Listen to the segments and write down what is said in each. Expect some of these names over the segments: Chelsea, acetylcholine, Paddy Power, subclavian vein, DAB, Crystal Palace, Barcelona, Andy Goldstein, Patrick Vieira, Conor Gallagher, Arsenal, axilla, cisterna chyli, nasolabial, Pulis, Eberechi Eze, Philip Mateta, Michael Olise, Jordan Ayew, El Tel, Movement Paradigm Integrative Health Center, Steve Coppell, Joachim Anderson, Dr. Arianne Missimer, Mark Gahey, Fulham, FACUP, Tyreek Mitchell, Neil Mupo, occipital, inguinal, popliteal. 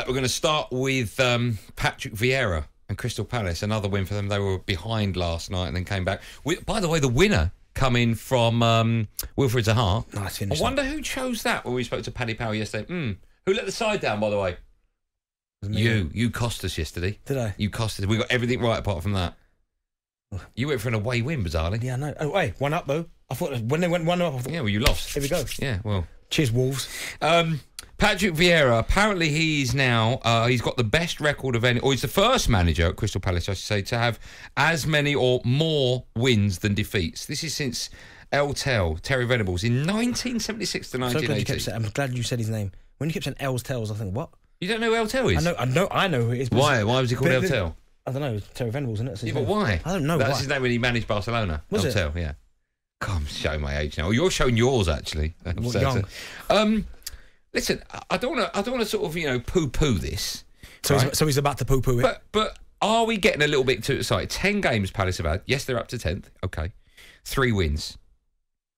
We're going to start with Patrick Vieira and Crystal Palace. Another win for them. They were behind last night and then came back. By the way, the winner coming from Wilfried Zaha. Nice finish. I wonder who chose that when we spoke to Paddy Power yesterday. Who let the side down, by the way? You cost us yesterday. Did I? You cost us. We got everything right apart from that. You went for an away win, bizarrely. Yeah, I know. Oh, hey, 1 up, though. I thought when they went 1 up, I thought... Yeah, well, you lost. Here we go. Yeah, well... Cheers, Wolves. Patrick Vieira, apparently he's now... he's got the best record of any... Or he's the first manager at Crystal Palace, I should say, to have as many or more wins than defeats. This is since El Tel, Terry Venables, in 1976 to 1980. I'm glad you said his name. When you kept saying Els Tells, I think, what? You don't know who El Tel is? I know who it is. Why? Why was he called El Tel? I don't know, Terry Venables, isn't it? So yeah, but why? I don't know. That's why. His name when he managed Barcelona. Was El Tel, yeah. God, I'm showing my age now. You're showing yours, actually. I'm young. Listen, I don't want to sort of, you know, poo-poo this. So, right? So he's about to poo-poo it. But are we getting a little bit too excited? 10 games Palace have had. Yes, they're up to 10th. Okay. 3 wins.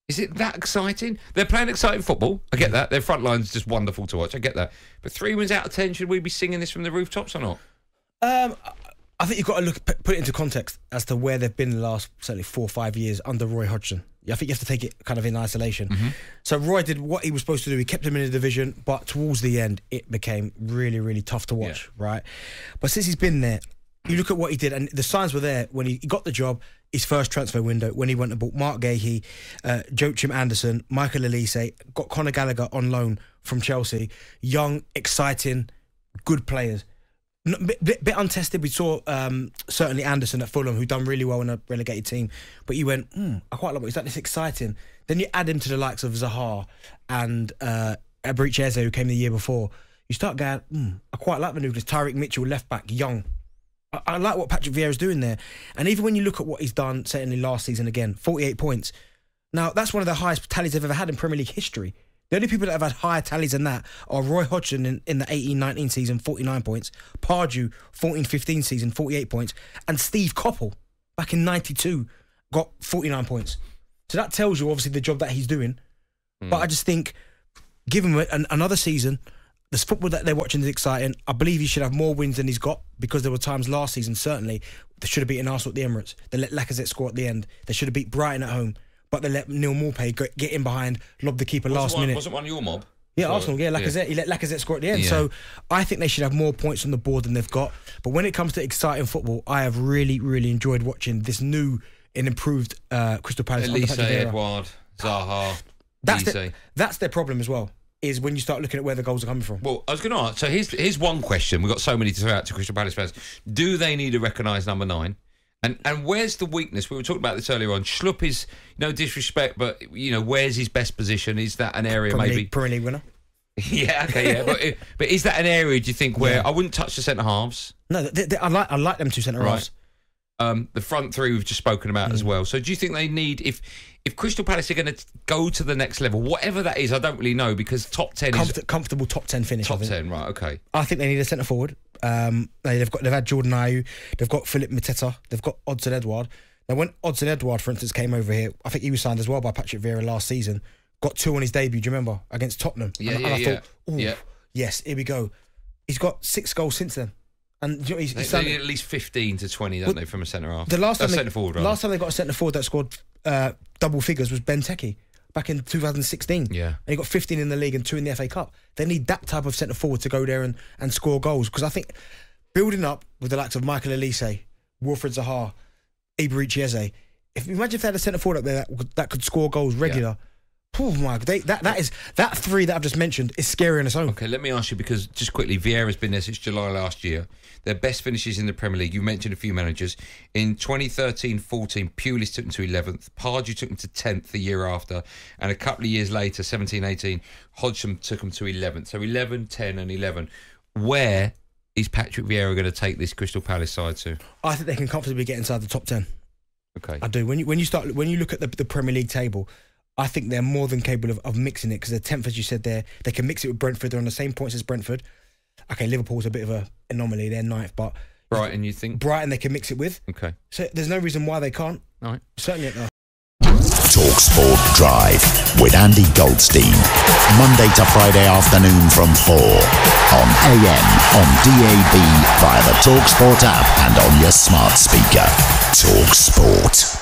Is it that exciting? They're playing exciting football. I get that. Their front line's just wonderful to watch. I get that. But 3 wins out of 10, should we be singing this from the rooftops or not? I think you've got to put it into context as to where they've been the last, certainly 4 or 5 years under Roy Hodgson. I think you have to take it kind of in isolation. So Roy did what he was supposed to do. He kept him in the division, but towards the end, it became really, really tough to watch, right? But since he's been there, you look at what he did, and the signs were there when he got the job, his first transfer window, when he went and bought Mark Gahey, Joachim Anderson, Michael Olise, got Conor Gallagher on loan from Chelsea. Young, exciting, good players. Bit untested. We saw certainly Anderson at Fulham, who done really well in a relegated team, but you went, I quite like what he's done. It's exciting. Then you add him to the likes of Zaha and Eberechi Eze, who came the year before. You start going, I quite like the nucleus. Tyreek Mitchell, left back, young. I like what Patrick Vieira's doing there. And even when you look at what he's done, certainly last season again, 48 points. Now, that's one of the highest tallies they've ever had in Premier League history. The only people that have had higher tallies than that are Roy Hodgson in the 18-19 season, 49 points, Pardew, 14-15 season, 48 points, and Steve Coppell, back in 92, got 49 points. So that tells you, obviously, the job that he's doing. But I just think, give him another season, the football that they're watching is exciting. I believe he should have more wins than he's got, because there were times last season, certainly, they should have beaten Arsenal at the Emirates. They let Lacazette score at the end. They should have beat Brighton at home. But they let Neil Mupo get in behind, lob the keeper last minute. Wasn't one of your mob? Yeah, so, Arsenal, yeah, Lacazette. Yeah. He let Lacazette score at the end. Yeah. So I think they should have more points on the board than they've got. But when it comes to exciting football, I have really, really enjoyed watching this new and improved Crystal Palace. Elise, Edouard, Zaha, that's their problem as well, is when you start looking at where the goals are coming from. Well, I was going to ask, so here's one question. We've got so many to throw out to Crystal Palace fans. Do they need to recognise number 9? And where's the weakness? We were talking about this earlier on. Schlupp is, no disrespect, but, you know, where's his best position? Is that an area maybe... Premier League winner. Yeah, okay, yeah. but is that an area, do you think, where... I wouldn't touch the centre-halves. No, I like them 2 centre-halves. Right. The front 3 we've just spoken about as well. So do you think they need... If Crystal Palace are going to go to the next level, whatever that is, I don't really know, because top 10 is... Comfortable top 10 finish. Top 10, right, okay. I think they need a centre-forward. They've had Jordan Ayew, they've got Philip Mateta, they've got Odsonne Édouard. Now, when Odsonne Édouard, for instance, came over here, I think he was signed as well by Patrick Vieira last season, got 2 on his debut, do you remember, against Tottenham? And I thought, yes, here we go. He's got 6 goals since then. And you know, they need at least 15 to 20, don't they, from a centre-half? Last time they got a centre-forward that scored double figures was Ben Tecky, back in 2016. Yeah. And he got 15 in the league and 2 in the FA Cup. They need that type of centre-forward to go there and score goals. Because I think building up with the likes of Michael Olise, Wilfried Zaha, Eberechi Eze, imagine if they had a centre-forward up there that could score goals regular. Oh my God, that 3 that I've just mentioned is scary on its own. Okay, let me ask you, because just quickly, Vieira's been there since July last year. Their best finishes in the Premier League. You mentioned a few managers. In 2013-14, Pulis took him to 11th. Pardew took him to 10th the year after. And a couple of years later, 17-18, Hodgson took him to 11th. So 11, 10 and 11. Where is Patrick Vieira going to take this Crystal Palace side to? I think they can comfortably get inside the top 10. Okay. I do. When you look at the Premier League table, I think they're more than capable of mixing it, because they're 10th, as you said there. They can mix it with Brentford. They're on the same points as Brentford. Okay, Liverpool's a bit of an anomaly. They're 9th, but... Brighton, you think? Brighton they can mix it with. Okay. So there's no reason why they can't. All right. Certainly not. talkSPORT Drive with Andy Goldstein. Monday to Friday afternoon from 4 on AM on DAB, via the talkSPORT app and on your smart speaker. talkSPORT.